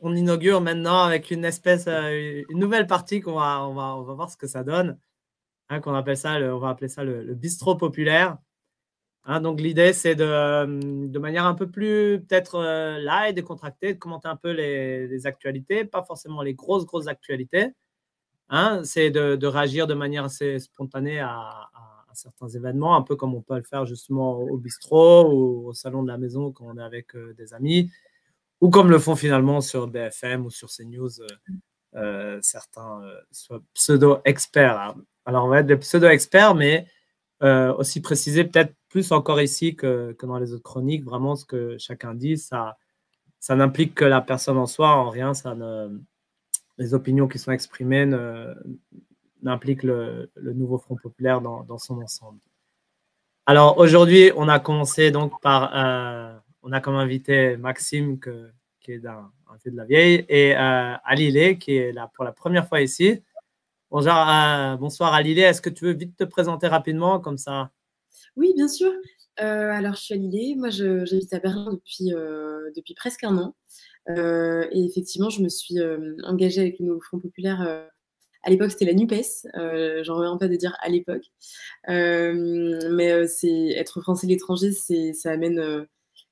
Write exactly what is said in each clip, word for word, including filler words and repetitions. on inaugure maintenant avec une espèce, euh, une nouvelle partie qu'on va, on va, on va voir ce que ça donne, hein, qu'on appelle ça, le, on va appeler ça le, le bistrot populaire. Hein, donc l'idée, c'est de, de manière un peu plus peut-être euh, light, décontractée, de commenter un peu les, les actualités, pas forcément les grosses, grosses actualités. Hein, c'est de, de réagir de manière assez spontanée à, à, à certains événements, un peu comme on peut le faire justement au bistrot ou au salon de la maison quand on est avec euh, des amis, ou comme le font finalement sur B F M ou sur CNews euh, euh, certains euh, pseudo-experts. Hein. Alors on va être des pseudo-experts, mais euh, aussi préciser peut-être plus encore ici que, que dans les autres chroniques, vraiment ce que chacun dit, ça, ça n'implique que la personne en soi, en rien, ça ne... Les opinions qui sont exprimées n'impliquent le, le nouveau Front populaire dans, dans son ensemble. Alors aujourd'hui, on a commencé donc par, euh, on a comme invité Maxime que, qui est d'un vieux de la vieille et euh, Alilée qui est là pour la première fois ici. Bonjour, euh, bonsoir Alilée, est-ce que tu veux vite te présenter rapidement comme ça? Oui, bien sûr. Euh, alors je suis Alilée, moi j'habite à Berlin depuis, euh, depuis presque un an. Euh, et effectivement, je me suis euh, engagée avec le Nouveau Front populaire. Euh, à l'époque, c'était la NUPES. Euh, J'en reviens pas de dire à l'époque. Euh, mais euh, c'est être français à l'étranger, ça amène euh,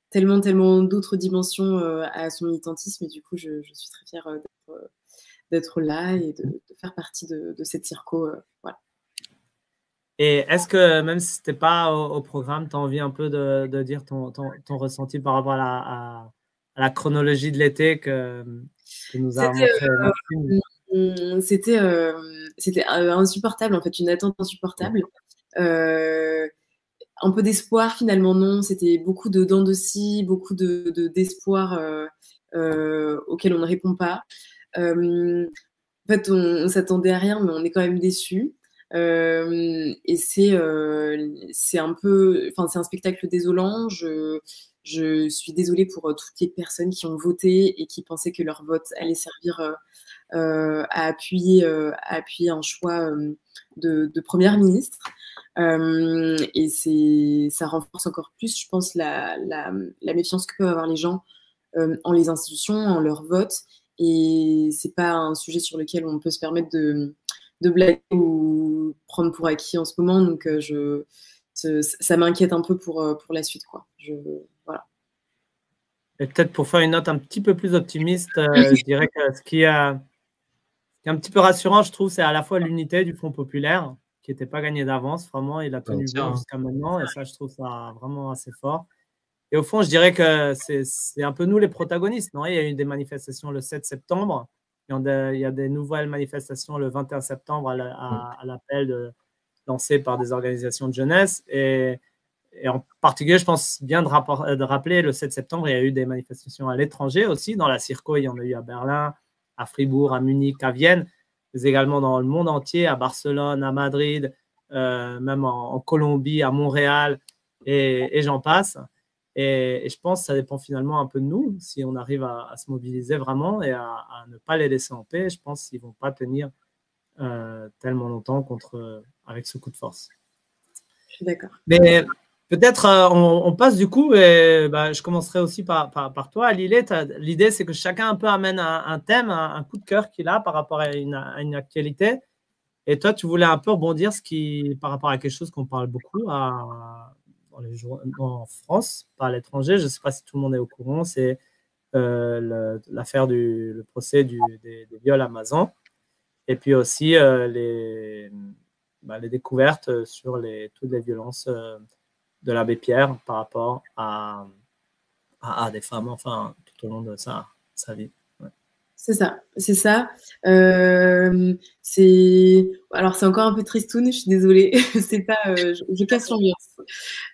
tellement, tellement d'autres dimensions euh, à son militantisme. Et du coup, je, je suis très fière euh, d'être euh, là et de, de faire partie de, de cette circo. Euh, voilà. Et est-ce que, même si c'était pas au, au programme, tu as envie un peu de, de dire ton, ton, ton ressenti par rapport à la... À... à la chronologie de l'été que, que nous a montré. Euh, C'était euh, insupportable, en fait, une attente insupportable. Euh, un peu d'espoir, finalement, non. C'était beaucoup de dents de scie, beaucoup d'espoir de, de, euh, euh, auquel on ne répond pas. Euh, en fait, on ne s'attendait à rien, mais on est quand même déçus. Euh, et c'est euh, un peu... C'est un spectacle désolant. Je... Je suis désolée pour euh, toutes les personnes qui ont voté et qui pensaient que leur vote allait servir euh, euh, à, appuyer, euh, à appuyer un choix euh, de, de Première ministre. Euh, et ça renforce encore plus, je pense, la, la, la méfiance que peuvent avoir les gens euh, en les institutions, en leur vote. Et ce n'est pas un sujet sur lequel on peut se permettre de, de blaguer ou prendre pour acquis en ce moment. Donc, euh, je, ça m'inquiète un peu pour, pour la suite, quoi. Je... Et peut-être pour faire une note un petit peu plus optimiste, euh, je dirais que ce qui, euh, ce qui est un petit peu rassurant, je trouve, c'est à la fois l'unité du Front populaire, qui n'était pas gagné d'avance, vraiment, il a tenu bon jusqu'à maintenant, et ça, je trouve ça vraiment assez fort. Et au fond, je dirais que c'est un peu nous les protagonistes. Non, il y a eu des manifestations le sept septembre, il y a des, il y a des nouvelles manifestations le vingt et un septembre à l'appel lancé par des organisations de jeunesse, et Et en particulier, je pense bien de, rapport, de rappeler, le sept septembre, il y a eu des manifestations à l'étranger aussi. Dans la circo, il y en a eu à Berlin, à Fribourg, à Munich, à Vienne, mais également dans le monde entier, à Barcelone, à Madrid, euh, même en, en Colombie, à Montréal, et, et j'en passe. Et, et je pense que ça dépend finalement un peu de nous, si on arrive à, à se mobiliser vraiment et à, à ne pas les laisser en paix. Je pense qu'ils ne vont pas tenir euh, tellement longtemps contre, avec ce coup de force. Je suis d'accord. Mais... Peut-être euh, on, on passe du coup, et bah, je commencerai aussi par, par, par toi, Alilée. L'idée, c'est que chacun un peu amène un, un thème, un, un coup de cœur qu'il a par rapport à une, à une actualité. Et toi, tu voulais un peu rebondir ce qui, par rapport à quelque chose qu'on parle beaucoup à, dans les jours, en France, pas à l'étranger. Je ne sais pas si tout le monde est au courant, c'est euh, l'affaire du le procès du, des, des viols à Mazan. Et puis aussi euh, les, bah, les découvertes sur les, toutes les violences euh, de l'abbé Pierre par rapport à, à, à des femmes, enfin, tout au long de sa, sa vie. Ouais. C'est ça, c'est ça. Euh, Alors, c'est encore un peu tristoun, je suis désolée. c'est pas, euh, je, je casse l'ambiance.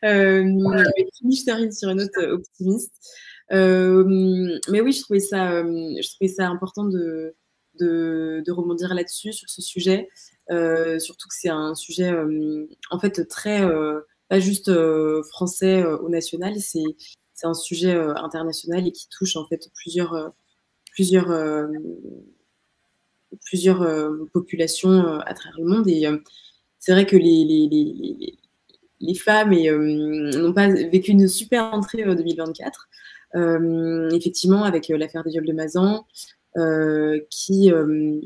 Euh, ouais. Je termine sur une note optimiste. Euh, mais oui, je trouvais ça, euh, je trouvais ça important de, de, de rebondir là-dessus, sur ce sujet. Euh, surtout que c'est un sujet, euh, en fait, très... Euh, pas juste euh, français euh, au national, c'est un sujet euh, international et qui touche en fait plusieurs, euh, plusieurs, euh, plusieurs euh, populations euh, à travers le monde. Et euh, c'est vrai que les, les, les, les femmes euh, n'ont pas vécu une super entrée euh, deux mille vingt-quatre. euh, effectivement, avec euh, l'affaire des viols de Mazan, euh, qui, euh,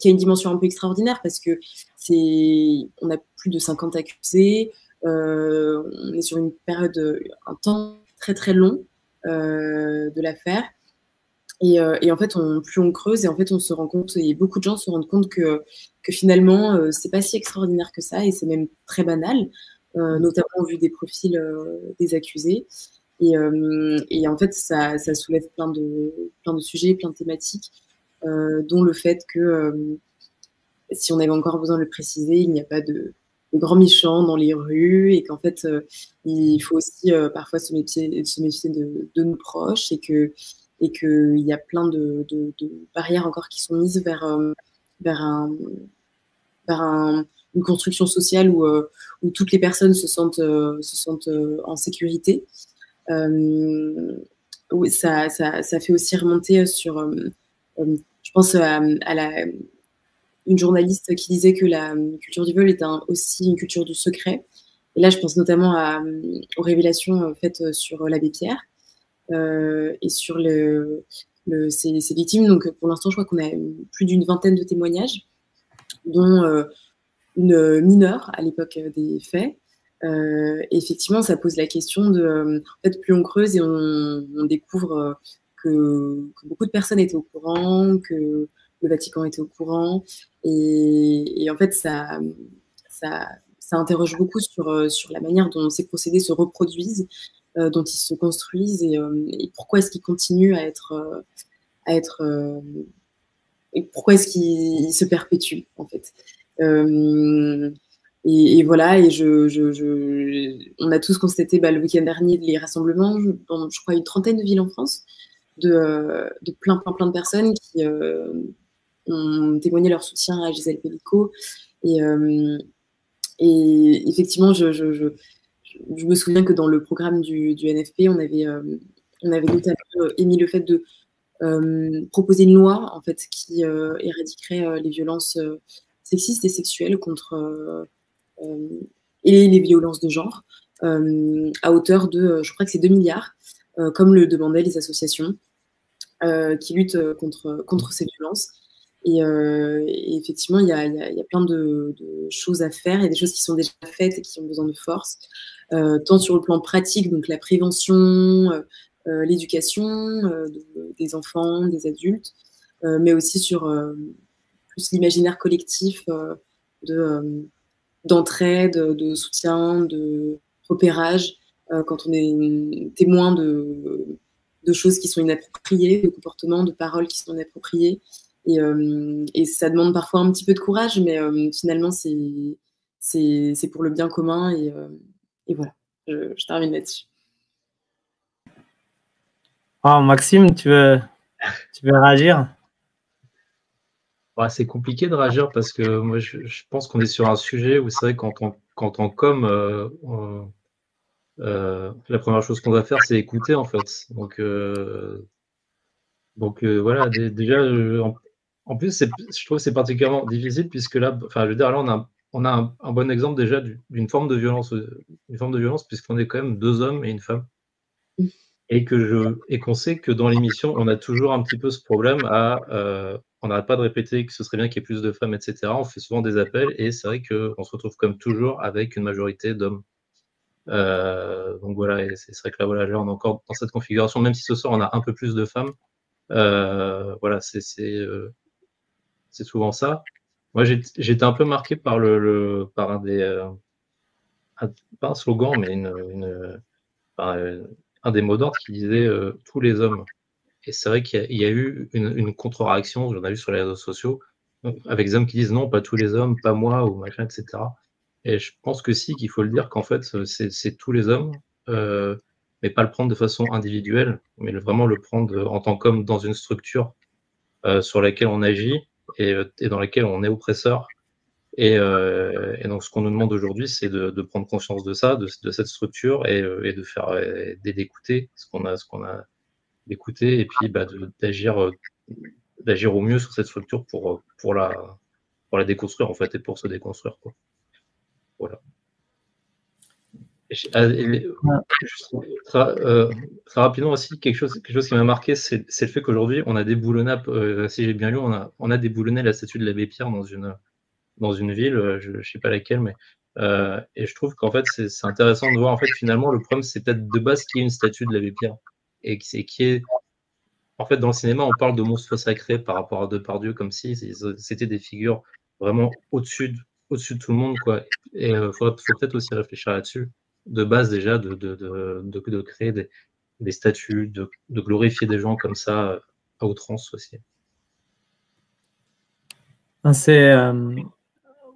qui a une dimension un peu extraordinaire, parce que c'est, on a plus de cinquante accusés, euh, on est sur une période, un temps très très long euh, de l'affaire, et, euh, et en fait, on, plus on creuse, et en fait, on se rend compte, et beaucoup de gens se rendent compte que, que finalement, euh, c'est pas si extraordinaire que ça, et c'est même très banal, euh, notamment au vu des profils euh, des accusés. Et, euh, et en fait, ça, ça soulève plein de, plein de sujets, plein de thématiques, euh, dont le fait que, euh, si on avait encore besoin de le préciser, il n'y a pas de, de grands méchants dans les rues, et qu'en fait, euh, il faut aussi euh, parfois se méfier, se méfier de, de nos proches, et que et qu'il y a plein de, de, de barrières encore qui sont mises vers, euh, vers, un, vers un, une construction sociale où, euh, où toutes les personnes se sentent, euh, se sentent euh, en sécurité. Euh, oui, ça, ça, ça fait aussi remonter sur, euh, euh, je pense à, à la, une journaliste qui disait que la culture du viol est un, aussi une culture du secret. Et là, je pense notamment à, aux révélations faites sur l'abbé Pierre euh, et sur le, le, ses, ses victimes. Donc, pour l'instant, je crois qu'on a plus d'une vingtaine de témoignages, dont euh, une mineure à l'époque des faits. Euh, effectivement, ça pose la question de... Euh, en fait, plus on creuse et on, on découvre euh, que, que beaucoup de personnes étaient au courant, que le Vatican était au courant. Et, et en fait, ça, ça, ça interroge beaucoup sur, euh, sur la manière dont ces procédés se reproduisent, euh, dont ils se construisent, et, euh, et pourquoi est-ce qu'ils continuent à être... Euh, à être euh, et pourquoi est-ce qu'ils se perpétuent, en fait. Euh, Et, et voilà, et je, je, je, on a tous constaté bah, le week-end dernier les rassemblements dans, je crois, une trentaine de villes en France, de, de plein, plein, plein de personnes qui euh, ont témoigné leur soutien à Gisèle Pellicot. Et, euh, et effectivement, je, je, je, je me souviens que dans le programme du, du N F P, on avait, euh, on avait notamment émis le fait de euh, proposer une loi en fait, qui euh, éradiquerait euh, les violences euh, sexistes et sexuelles contre... Euh, Euh, et les violences de genre, euh, à hauteur de, je crois que c'est deux milliards, euh, comme le demandaient les associations euh, qui luttent contre, contre ces violences. Et, euh, et effectivement, il y a, y a, y a plein de, de choses à faire, il y a des choses qui sont déjà faites et qui ont besoin de force, euh, tant sur le plan pratique, donc la prévention, euh, l'éducation euh, de, des enfants, des adultes, euh, mais aussi sur euh, plus l'imaginaire collectif euh, de... Euh, d'entraide, de soutien, de repérage, euh, quand on est témoin de, de choses qui sont inappropriées, de comportements, de paroles qui sont inappropriées. Et, euh, et ça demande parfois un petit peu de courage, mais euh, finalement, c'est, c'est, c'est pour le bien commun. Et, euh, et voilà, je, je termine là-dessus. Oh, Maxime, tu veux, tu veux réagir ? C'est compliqué de réagir parce que moi je, je pense qu'on est sur un sujet où c'est vrai quand on quand on com euh, on, euh, la première chose qu'on va faire c'est écouter en fait donc euh, donc euh, voilà déjà en, en plus c'est je trouve c'est particulièrement difficile puisque là enfin je veux dire là on a on a un, un bon exemple déjà d'une forme de violence une forme de violence puisqu'on est quand même deux hommes et une femme et que je et qu'on sait que dans l'émission on a toujours un petit peu ce problème à euh, on n'arrête pas de répéter que ce serait bien qu'il y ait plus de femmes, et cetera. On fait souvent des appels et c'est vrai qu'on se retrouve comme toujours avec une majorité d'hommes. Euh, donc voilà, c'est vrai que là, voilà, là, on est encore dans cette configuration, même si ce soir, on a un peu plus de femmes. Euh, voilà, c'est euh, souvent ça. Moi, j'étais un peu marqué par, le, le, par un des... Euh, un, pas un slogan, mais une, une, un, un des mots d'ordre qui disait euh, « tous les hommes ». Et c'est vrai qu'il y, y a eu une, une contre-réaction, j'en ai vu sur les réseaux sociaux, avec des hommes qui disent non, pas tous les hommes, pas moi, ou machin, et cetera. Et je pense que si, qu'il faut le dire, qu'en fait, c'est tous les hommes, euh, mais pas le prendre de façon individuelle, mais le, vraiment le prendre en tant qu'homme dans une structure euh, sur laquelle on agit et, et dans laquelle on est oppresseur. Et, euh, et donc, ce qu'on nous demande aujourd'hui, c'est de, de prendre conscience de ça, de, de cette structure, et, et de faire, d'écouter ce qu'on a, ce qu'on a. d'écouter et puis bah, d'agir d'agir au mieux sur cette structure pour, pour, la, pour la déconstruire en fait et pour se déconstruire quoi. Voilà. Très, euh, très rapidement aussi, quelque chose, quelque chose qui m'a marqué, c'est le fait qu'aujourd'hui, on a déboulonné, euh, si j'ai bien lu, on a, on a déboulonné la statue de l'abbé Pierre dans une, dans une ville, je ne sais pas laquelle, mais euh, et je trouve qu'en fait, c'est intéressant de voir, en fait, finalement, le problème, c'est peut-être de base qu'il y ait une statue de l'abbé Pierre, et qui est, en fait, dans le cinéma, on parle de monstres sacrés par rapport à Depardieu, comme si c'était des figures vraiment au-dessus au-dessus de tout le monde, quoi. Et il euh, faut, faut peut-être aussi réfléchir là-dessus, de base déjà, de, de, de, de, de créer des, des statues, de, de glorifier des gens comme ça, à outrance aussi. C'est... Euh...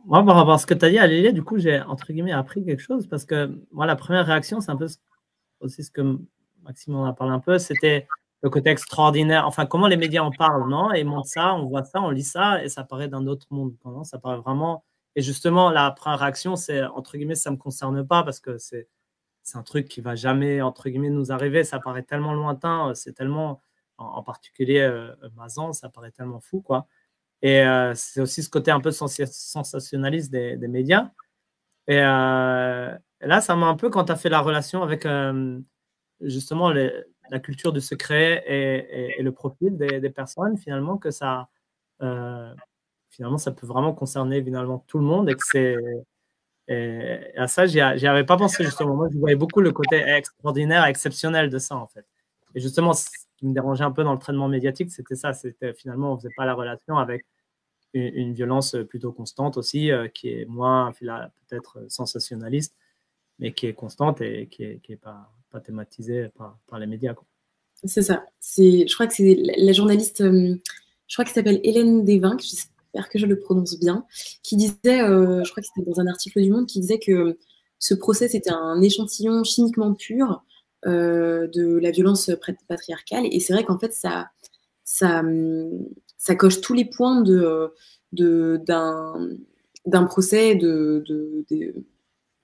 Moi, par rapport à ce que tu as dit, Alilée, du coup, j'ai, entre guillemets, appris quelque chose, parce que, moi, la première réaction, c'est un peu ce, aussi ce que Maxime en a parlé un peu, c'était le côté extraordinaire, enfin, comment les médias en parlent, non? Et ils montrent ça, on voit ça, on lit ça, et ça paraît d'un autre monde, non? Ça paraît vraiment... Et justement, la première réaction, c'est, entre guillemets, ça ne me concerne pas, parce que c'est un truc qui ne va jamais, entre guillemets, nous arriver, ça paraît tellement lointain, c'est tellement, en, en particulier, euh, Mazan, ça paraît tellement fou, quoi. Et euh, c'est aussi ce côté un peu sens sensationnaliste des, des médias. Et euh, là, ça m'a un peu, quand tu as fait la relation avec euh, justement les, la culture du secret et, et, et le profil des, des personnes, finalement, que ça, euh, finalement, ça peut vraiment concerner finalement tout le monde. Et, que c'est, et, et à ça, j'y avais pas pensé justement. Moi, je voyais beaucoup le côté extraordinaire, exceptionnel de ça, en fait. Et justement, ce qui me dérangeait un peu dans le traitement médiatique, c'était ça. C'était finalement, on ne faisait pas la relation avec une violence plutôt constante aussi, euh, qui est moins peut-être sensationnaliste, mais qui est constante et qui n'est qui est pas, pas thématisée par, par les médias. C'est ça. Je crois que c'est la journaliste, euh, je crois qu'elle s'appelle Hélène Desvins, j'espère que je le prononce bien, qui disait, euh, je crois que c'était dans un article du Monde, qui disait que ce procès, c'était un échantillon chimiquement pur euh, de la violence patriarcale. Et c'est vrai qu'en fait, ça... ça ça coche tous les points d'un de, de, procès de, de, de,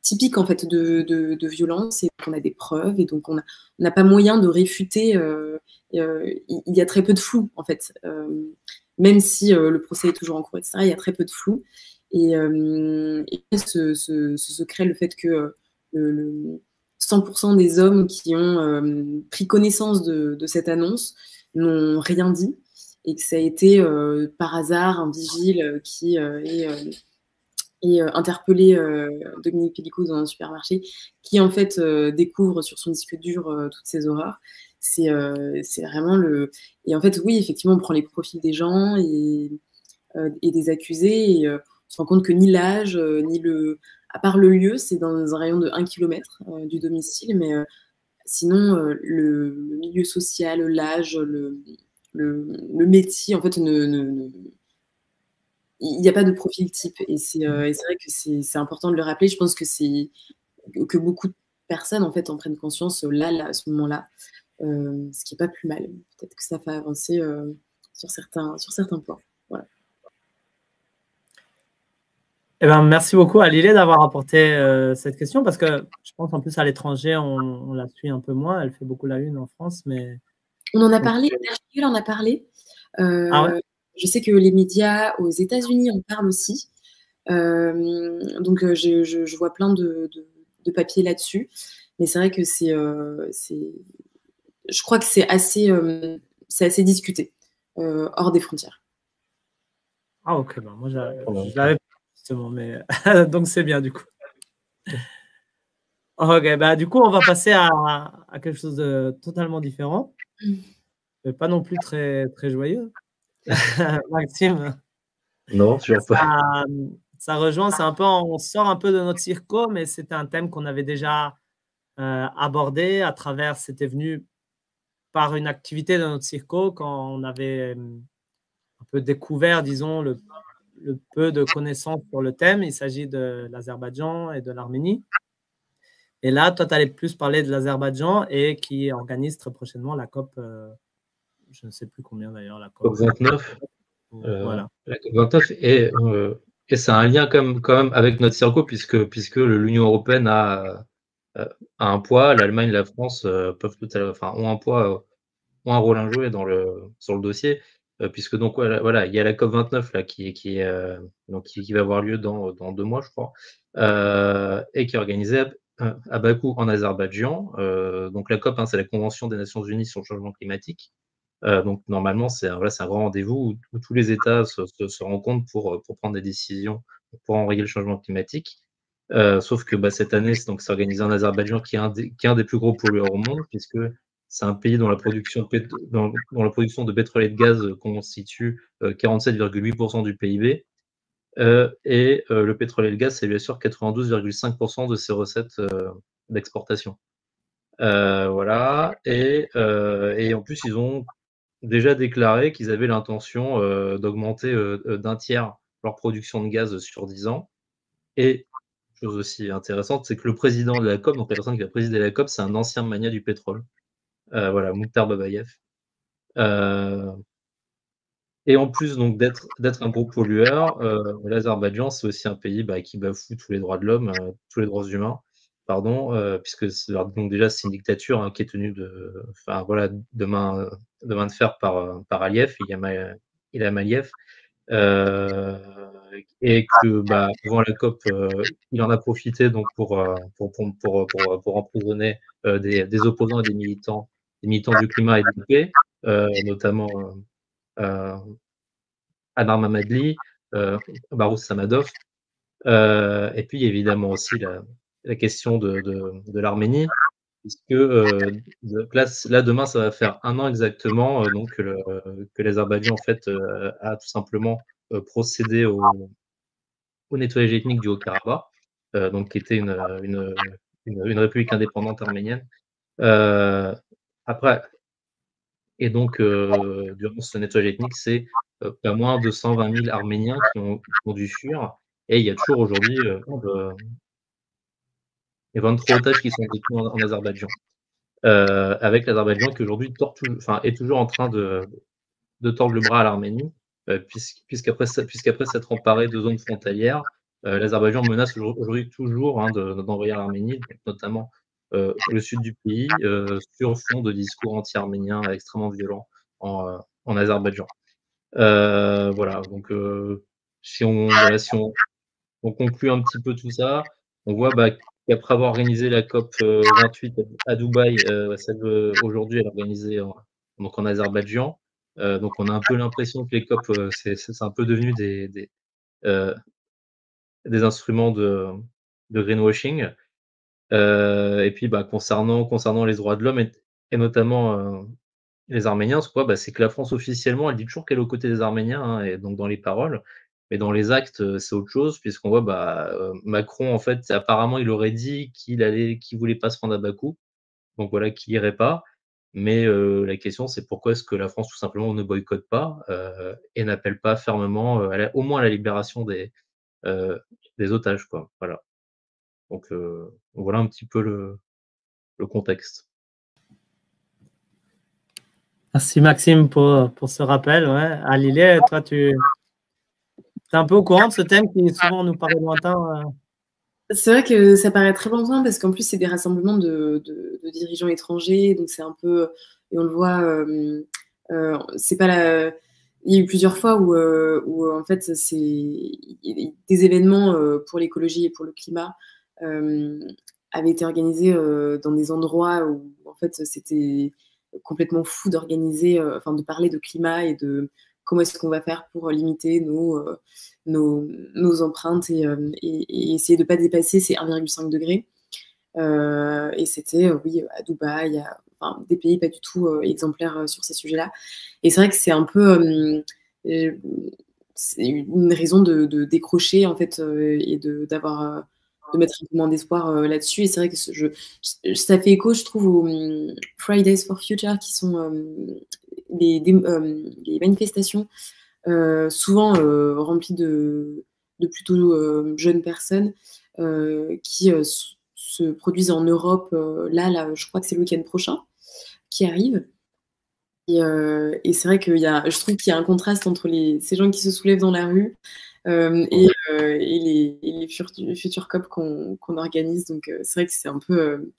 typique en fait, de, de, de violence, et qu'on a des preuves, et donc on n'a pas moyen de réfuter, euh, euh, il y a très peu de flou en fait, euh, même si euh, le procès est toujours en cours, et cetera, il y a très peu de flou, et, euh, et ce, ce, ce secret, le fait que euh, le cent pour cent des hommes qui ont euh, pris connaissance de, de cette annonce n'ont rien dit, et que ça a été euh, par hasard un vigile qui euh, est, euh, est interpellé, euh, Dominique Pellicot, dans un supermarché, qui en fait euh, découvre sur son disque dur euh, toutes ces horreurs. C'est euh, vraiment le... Et en fait, oui, effectivement, on prend les profils des gens et, euh, et des accusés, et euh, on se rend compte que ni l'âge, euh, ni le... À part le lieu, c'est dans un rayon de un kilomètre euh, du domicile, mais euh, sinon, euh, le, le milieu social, l'âge, le... Le, le métier, en fait, ne, ne, ne... il n'y a pas de profil type. Et c'est euh, vrai que c'est important de le rappeler. Je pense que, que beaucoup de personnes, en fait, en prennent conscience là, là à ce moment-là, euh, ce qui n'est pas plus mal. Peut-être que ça fait avancer euh, sur, certains, sur certains points. Voilà. Eh ben, merci beaucoup, Alilée, d'avoir apporté euh, cette question, parce que je pense, en plus, à l'étranger, on, on la suit un peu moins. Elle fait beaucoup la une en France, mais... On en a parlé, on en a parlé. Euh, ah ouais. Je sais que les médias aux États-Unis en parlent aussi. Euh, donc, je, je, je vois plein de, de, de papiers là-dessus. Mais c'est vrai que c'est... Euh, je crois que c'est assez, euh, assez discuté, euh, hors des frontières. Ah, ok. Ben moi, je l'avais pas, justement. Mais... donc, c'est bien, du coup. Ok. Bah, du coup, on va passer à, à quelque chose de totalement différent. Mais pas non plus très, très joyeux. Maxime. Non, toujours pas. Ça, ça rejoint, c'est un peu, on sort un peu de notre circo, mais c'était un thème qu'on avait déjà euh, abordé à travers, c'était venu par une activité de notre circo quand on avait un peu découvert, disons, le, le peu de connaissances sur le thème. Il s'agit de l'Azerbaïdjan et de l'Arménie. Et là, toi, tu allais plus parler de l'Azerbaïdjan et qui organise très prochainement la COP, euh, je ne sais plus combien d'ailleurs, la COP vingt-neuf. Euh, voilà. La COP vingt-neuf, et, euh, et c'est un lien quand même, quand même avec notre circo, puisque, puisque l'Union européenne a, a un poids, l'Allemagne, la France euh, peuvent tout à l'heure, enfin, ont un poids, ont un rôle à jouer dans le, sur le dossier, euh, puisque donc voilà, il y a la COP vingt-neuf là, qui, qui, euh, donc, qui, qui va avoir lieu dans, dans deux mois, je crois, euh, et qui est organisée à Bakou en Azerbaïdjan. Euh, donc la COP, hein, c'est la Convention des Nations Unies sur le changement climatique. Euh, donc normalement, c'est un, voilà, c'est un grand rendez-vous où, où tous les États se, se, se rencontrent pour, pour prendre des décisions pour enrayer le changement climatique. Euh, sauf que bah, cette année, c'est, donc, c'est organisé en Azerbaïdjan, qui est, un des, qui est un des plus gros pollueurs au monde, puisque c'est un pays dont la production de, dont, dont la production de pétrole et de gaz constitue euh, quarante-sept virgule huit pour cent du P I B. Euh, et euh, le pétrole et le gaz, ça lui assure quatre-vingt-douze virgule cinq pour cent de ses recettes euh, d'exportation. Euh, voilà. Et, euh, et en plus, ils ont déjà déclaré qu'ils avaient l'intention euh, d'augmenter euh, d'un tiers leur production de gaz sur dix ans. Et chose aussi intéressante, c'est que le président de la COP, donc la personne qui a présidé la COP, c'est un ancien magnat du pétrole. Euh, voilà, Moukhtar Babayev. Euh, et en plus donc d'être d'être un gros pollueur, euh, l'Azerbaïdjan, c'est aussi un pays bah, qui bafoue tous les droits de l'homme, euh, tous les droits humains, pardon, euh, puisque c'est, donc déjà c'est une dictature hein, qui est tenue de, enfin voilà, de main de main de fer par par Aliyev, Ilham Aliyev. Euh, et que bah, avant la COP, euh, il en a profité donc pour pour pour pour, pour, pour emprisonner euh, des, des opposants et des militants, des militants du climat et de la paix, euh, notamment euh, Anar Mamadli, euh, Barous Samadov, euh, et puis évidemment aussi la, la question de, de, de l'Arménie, puisque euh, de, là, là demain ça va faire un an exactement euh, donc le, que l'Azerbaïdjan en fait euh, a tout simplement euh, procédé au, au nettoyage ethnique du Haut-Karabakh, euh, donc qui était une, une, une, une république indépendante arménienne. Euh, après, et donc euh, durant ce nettoyage ethnique, c'est euh, pas moins de cent vingt mille Arméniens qui ont, qui ont dû fuir, et il y a toujours aujourd'hui euh, de, et vingt-trois otages qui sont détenus en, en Azerbaïdjan. Euh, avec l'Azerbaïdjan qui aujourd'hui tord tout, enfin, est toujours en train de, de tordre le bras à l'Arménie, euh, puisqu'après, puisqu'après s'être emparé de zones frontalières, euh, l'Azerbaïdjan menace aujourd'hui toujours hein, de, d'envahir l'Arménie, notamment euh, le sud du pays, euh, sur fond de discours anti-arméniens extrêmement violents en, en Azerbaïdjan. Euh, voilà, donc euh, si, on, voilà, si on, on conclut un petit peu tout ça, on voit bah, après avoir organisé la COP vingt-huit à Dubaï, euh, celle, euh, aujourd'hui elle est organisée en, donc en Azerbaïdjan. Euh, donc on a un peu l'impression que les COP, euh, c'est, c'est un peu devenu des, des, euh, des instruments de, de greenwashing. Euh, et puis bah, concernant, concernant les droits de l'homme et, et notamment euh, les Arméniens, ce qu'on voit, bah, c'est que la France officiellement, elle dit toujours qu'elle est aux côtés des Arméniens, hein, et donc dans les paroles. Mais dans les actes, c'est autre chose, puisqu'on voit bah, Macron, en fait, apparemment, il aurait dit qu'il allait, qu'il voulait pas se rendre à Bakou, donc voilà, qu'il irait pas. Mais euh, la question, c'est pourquoi est-ce que la France, tout simplement, ne boycotte pas euh, et n'appelle pas fermement, euh, la, au moins à la libération des, euh, des otages, quoi. Voilà. Donc, euh, voilà un petit peu le, le contexte. Merci, Maxime, pour, pour ce rappel. Ouais. Alilée, toi, tu... T'es un peu au courant de ce thème qui souvent nous paraît lointain? C'est vrai que ça paraît très lointain parce qu'en plus, c'est des rassemblements de, de, de dirigeants étrangers. Donc, c'est un peu... Et on le voit, euh, euh, c'est pas la... Il y a eu plusieurs fois où, euh, où en fait, c'est des événements euh, pour l'écologie et pour le climat euh, avaient été organisés euh, dans des endroits où, en fait, c'était complètement fou d'organiser, euh, enfin, de parler de climat et de... Comment est-ce qu'on va faire pour limiter nos, euh, nos, nos empreintes et, euh, et, et essayer de ne pas dépasser ces un virgule cinq degrés. Euh, et c'était, euh, oui, à Dubaï, à, enfin, des pays pas du tout euh, exemplaires euh, sur ces sujets-là. Et c'est vrai que c'est un peu euh, euh, c'est une raison de, de décrocher, en fait, euh, et de, d'avoir, euh, de mettre un peu moins d'espoir euh, là-dessus. Et c'est vrai que ce, je, je, ça fait écho, je trouve, aux um, Fridays for Future qui sont... Euh, Les, des, euh, les manifestations euh, souvent euh, remplies de, de plutôt euh, jeunes personnes euh, qui euh, se produisent en Europe. Euh, là, là, je crois que c'est le week-end prochain qui arrive. Et, euh, et c'est vrai que y a, je trouve qu'il y a un contraste entre les, ces gens qui se soulèvent dans la rue euh, et, euh, et les, et les futurs, futurs COP qu'on, qu'on organise. Donc euh, c'est vrai que c'est un peu... Euh,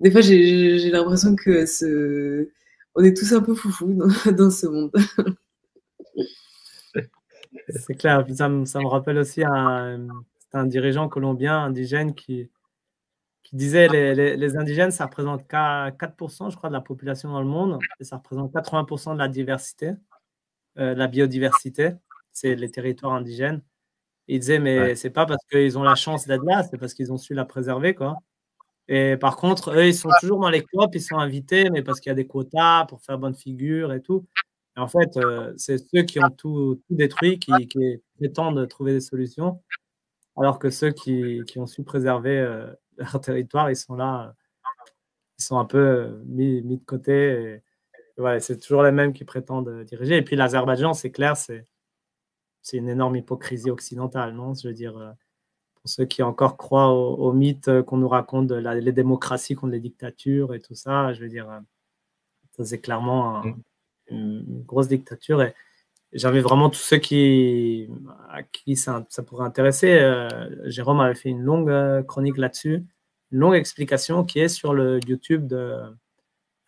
des fois, j'ai, j'ai l'impression que ce... On est tous un peu foufous dans, dans ce monde. C'est clair. Ça me, ça me rappelle aussi un, un dirigeant colombien indigène qui, qui Tu disais, les, les, les indigènes, ça représente quatre pour cent, je crois, de la population dans le monde, et ça représente quatre-vingts pour cent de la diversité, euh, de la biodiversité, c'est les territoires indigènes. Et ils disaient, mais ouais. c'est pas parce qu'ils ont la chance d'être là, c'est parce qu'ils ont su la préserver, quoi. Et par contre, eux, ils sont toujours dans les C O P, ils sont invités, mais parce qu'il y a des quotas pour faire bonne figure et tout. Et en fait, euh, c'est ceux qui ont tout, tout détruit qui, qui prétendent de trouver des solutions, alors que ceux qui, qui ont su préserver euh, leur territoire, ils sont là, ils sont un peu mis, mis de côté. Ouais, c'est toujours les mêmes qui prétendent diriger. Et puis l'Azerbaïdjan, c'est clair, c'est une énorme hypocrisie occidentale, non? Je veux dire... Euh, Pour ceux qui encore croient au, au mythe qu'on nous raconte, de la, les démocraties contre les dictatures et tout ça, je veux dire, ça c'est clairement un, une, une grosse dictature. Et j'avais vraiment tous ceux qui, à qui ça, ça pourrait intéresser. Euh, Jérôme avait fait une longue chronique là-dessus, une longue explication qui est sur le YouTube de,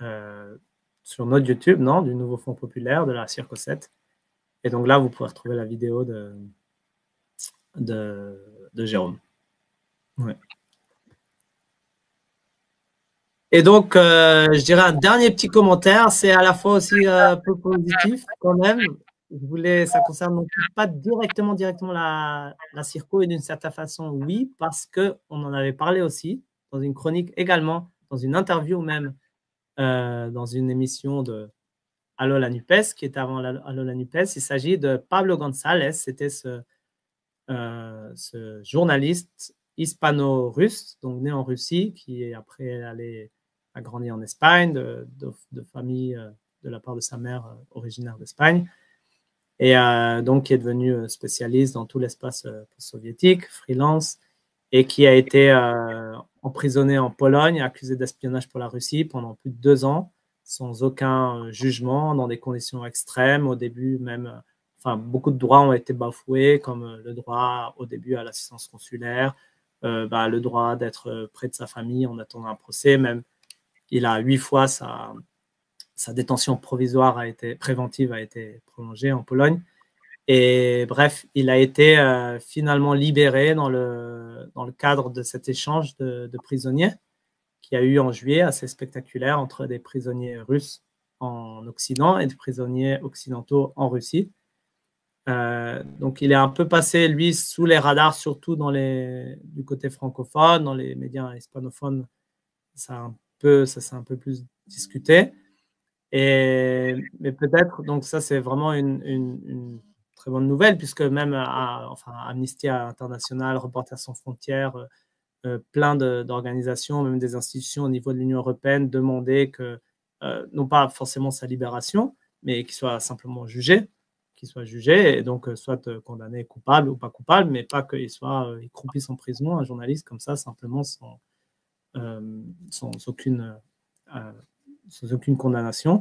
euh, sur notre YouTube, non, du Nouveau Front populaire, de la Circosette. Et donc là, vous pouvez retrouver la vidéo de. de de Jérôme. Ouais. Et donc, euh, je dirais un dernier petit commentaire, c'est à la fois aussi euh, un peu positif quand même. Je voulais, ça concerne donc pas directement, directement la, la Circo, et d'une certaine façon, oui, parce qu'on en avait parlé aussi, dans une chronique également, dans une interview même, euh, dans une émission de Allo la Nupes, qui était avant Allo la Nupes. Il s'agit de Pablo González, c'était ce Euh, ce journaliste hispano-russe, donc né en Russie, qui est après allé, a grandi en Espagne, de, de, de famille euh, de la part de sa mère euh, originaire d'Espagne, et euh, donc qui est devenu spécialiste dans tout l'espace euh, soviétique, freelance, et qui a été euh, emprisonné en Pologne, accusé d'espionnage pour la Russie pendant plus de deux ans, sans aucun euh, jugement, dans des conditions extrêmes, au début même... Euh, Enfin, beaucoup de droits ont été bafoués, comme le droit au début à l'assistance consulaire, euh, bah, le droit d'être près de sa famille en attendant un procès. Même, il a huit fois sa, sa détention provisoire a été, préventive a été prolongée en Pologne. Et bref, il a été euh, finalement libéré dans le, dans le cadre de cet échange de, de prisonniers qui a eu en juillet, assez spectaculaire, entre des prisonniers russes en Occident et des prisonniers occidentaux en Russie. Euh, donc il est un peu passé, lui, sous les radars, surtout dans les, du côté francophone, dans les médias hispanophones, ça s'est un, un peu plus discuté. Et, mais peut-être, donc ça c'est vraiment une, une, une très bonne nouvelle, puisque même à, enfin, Amnesty International, Reporters sans frontières, euh, plein d'organisations, de, même des institutions au niveau de l'Union européenne, demandaient que, euh, non pas forcément sa libération, mais qu'il soit simplement jugé. qu'il soit jugé, et donc euh, soit euh, condamné coupable ou pas coupable, mais pas qu'il soit euh, il croupisse en prison, un journaliste comme ça, simplement sans, euh, sans, aucune, euh, sans aucune condamnation.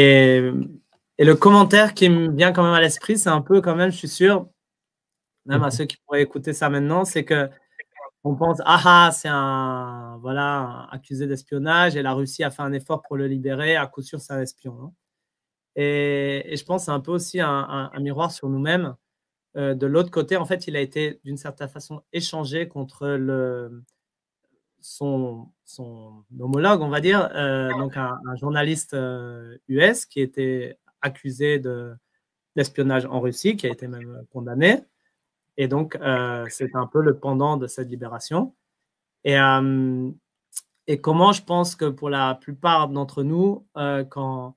Et, et le commentaire qui me vient quand même à l'esprit, c'est un peu quand même, je suis sûr, même à ceux qui pourraient écouter ça maintenant, c'est que on pense, ah ah, c'est un, voilà, un accusé d'espionnage, et la Russie a fait un effort pour le libérer, à coup sûr c'est un espion, non? Et, et je pense que c'est un peu aussi un, un, un miroir sur nous-mêmes. Euh, de l'autre côté, en fait, il a été d'une certaine façon échangé contre le, son, son homologue, on va dire, euh, donc un, un journaliste euh, U S qui était accusé d'espionnage de, en Russie, qui a été même condamné. Et donc, euh, c'est un peu le pendant de cette libération. Et, euh, et comment je pense que pour la plupart d'entre nous, euh, quand...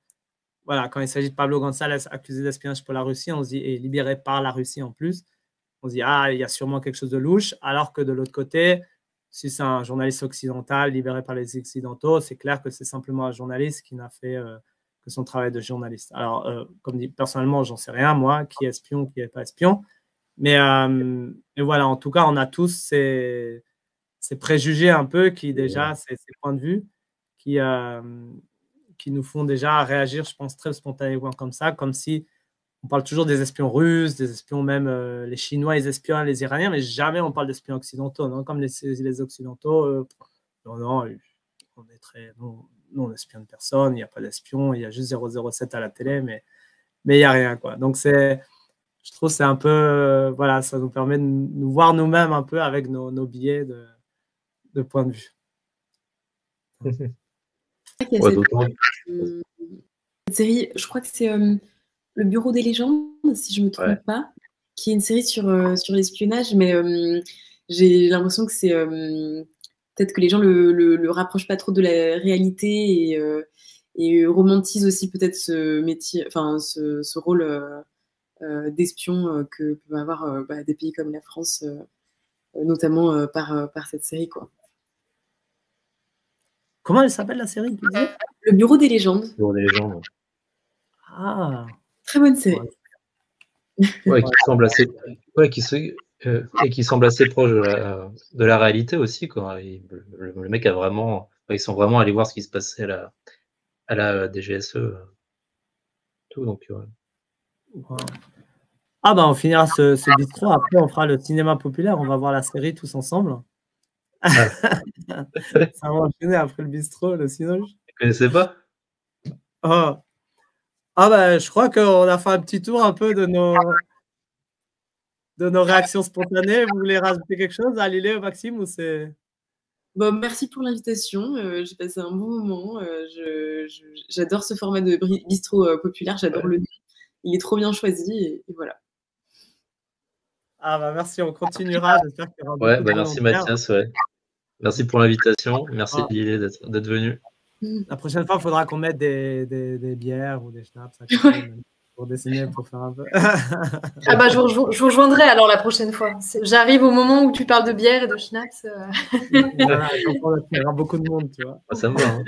Voilà, quand il s'agit de Pablo González, accusé d'espionnage pour la Russie, on se dit, et libéré par la Russie en plus, on se dit, ah, il y a sûrement quelque chose de louche, alors que de l'autre côté, si c'est un journaliste occidental libéré par les Occidentaux, c'est clair que c'est simplement un journaliste qui n'a fait euh, que son travail de journaliste. Alors, euh, comme dit, personnellement, j'en sais rien, moi, qui est espion, qui n'est pas espion, mais euh, et voilà, en tout cas, on a tous ces, ces préjugés un peu, qui déjà, ces, ces points de vue, qui... Euh, qui nous font déjà réagir, je pense, très spontanément comme ça, comme si on parle toujours des espions russes, des espions même, euh, les Chinois, les espions, les Iraniens, mais jamais on parle d'espions occidentaux, non, comme les, les Occidentaux, euh, non, non, on est très, non, non, on n'espionne personne, il n'y a pas d'espion, il y a juste zéro zéro sept à la télé, mais mais il n'y a rien, quoi. Donc, c'est, je trouve c'est un peu, euh, voilà, ça nous permet de nous voir nous-mêmes un peu avec nos, nos billets de, de point de vue. Ouais, euh, cette série, je crois que c'est euh, Le Bureau des légendes, si je ne me trompe ouais. pas, qui est une série sur, euh, sur l'espionnage, mais euh, j'ai l'impression que c'est... Euh, peut-être que les gens le, le, le rapprochent pas trop de la réalité et, euh, et romantisent aussi peut-être ce métier, enfin ce, ce rôle euh, euh, d'espion euh, que peuvent avoir euh, bah, des pays comme la France, euh, notamment euh, par, euh, par cette série, quoi. Comment elle s'appelle la série? Le Bureau des légendes. Le Bureau des légendes. Ah. Très bonne série. Ouais, ouais, qui semble assez, ouais, qui se, euh, et qui semble assez proche de la, de la réalité aussi, quoi. Il, le, le mec a vraiment, ils sont vraiment allés voir ce qui se passait à la, à la D G S E, tout donc. Ouais. Wow. Ah ben, on finira ce, ce bistrot. Après, on fera le cinéma populaire. On va voir la série tous ensemble. Ah. Ça m'a enchaîné après le bistrot, le cinoche. Je ne connaissais pas. Oh. Ah bah, je crois qu'on a fait un petit tour un peu de nos, de nos réactions spontanées. Vous voulez rajouter quelque chose, Alilée, Maxime, ou c'est... Bon, merci pour l'invitation. Euh, j'ai passé un bon moment. Euh, je, je, j'adore ce format de bistrot euh, populaire. J'adore ouais. le nom. Il est trop bien choisi. Et, et voilà. Ah bah merci, on continuera. J'espère qu'il y aura ouais, bah merci Mathias, ouais. Merci pour l'invitation, merci ah. Lilé d'être venu. La prochaine fois, il faudra qu'on mette des, des, des bières ou des schnapps ouais. pour dessiner, pour faire un peu. Ah bah je vous, je vous rejoindrai alors la prochaine fois. J'arrive au moment où tu parles de bière et de schnapps. Voilà, il y aura beaucoup de monde, tu vois. Bah, ça me va. Hein.